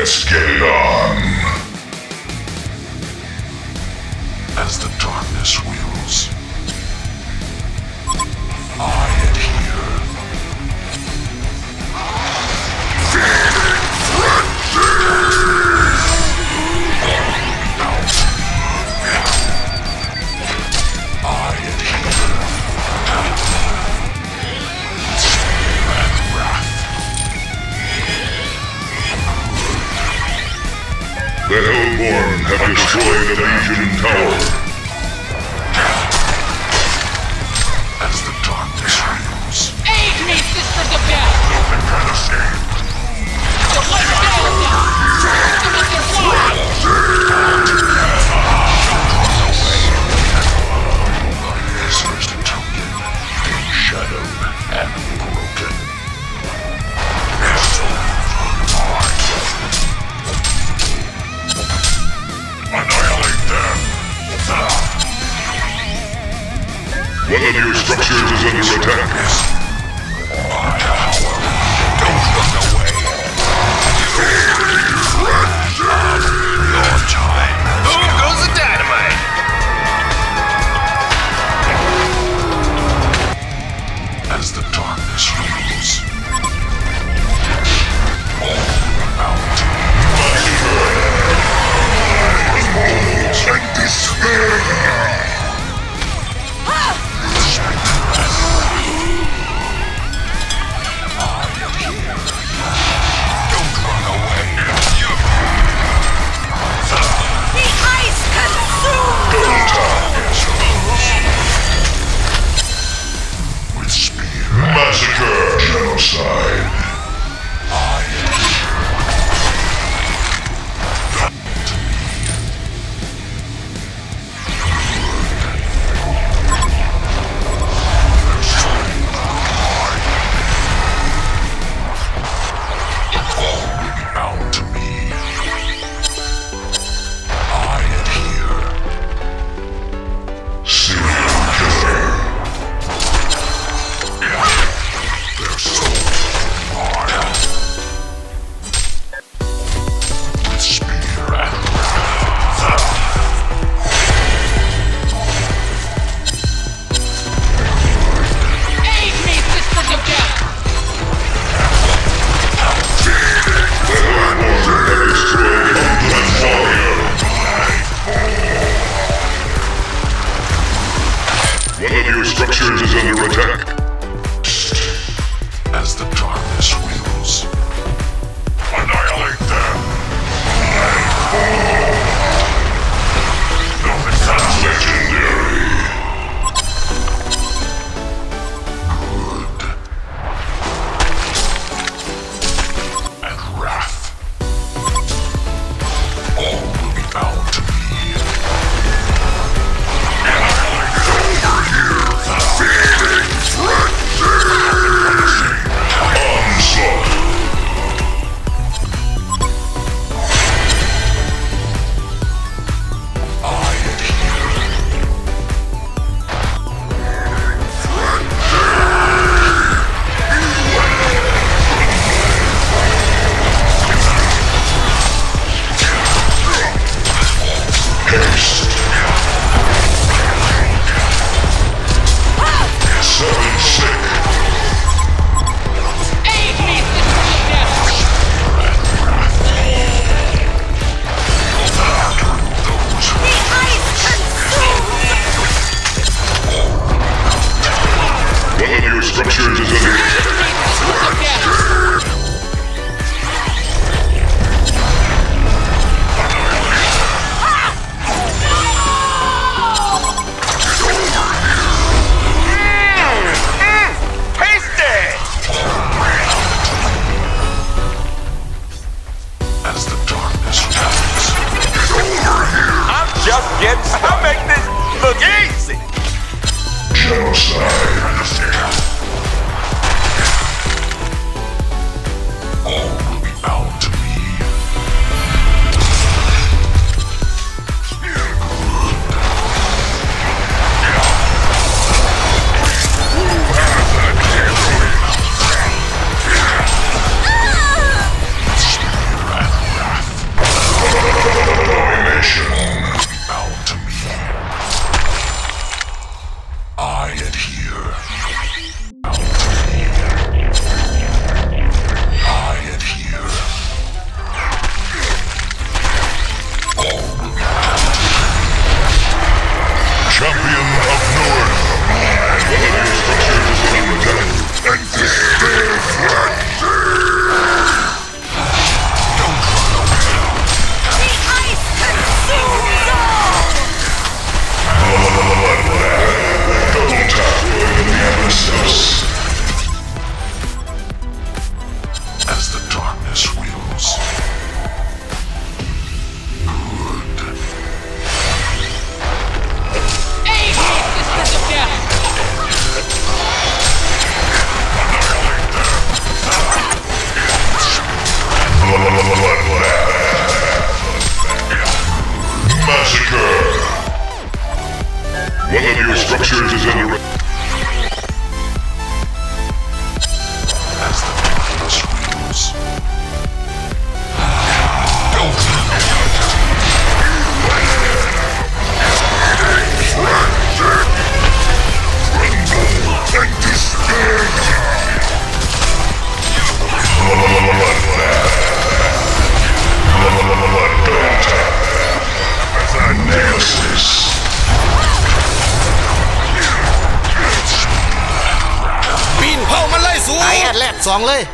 Let's get it on! As the darkness wills, I adhere. Feeling frenzy! I adhere. The Hellborn have destroyed the Legion Tower. As the darkness reels. Aid me, sister the best! Nothing can escape. The light of the darkness! The light of the darkness! This is the token, being shadowed and broken. Yes, annihilate them! One of your structures is under attack. My power! Don't run away! Your time! Boom goes the dynamite! As the darkness reels, and despair! I am here. Don't run away. The ice consumes! Delta! With spear. Massacre! Genocide! I am here. 撞你！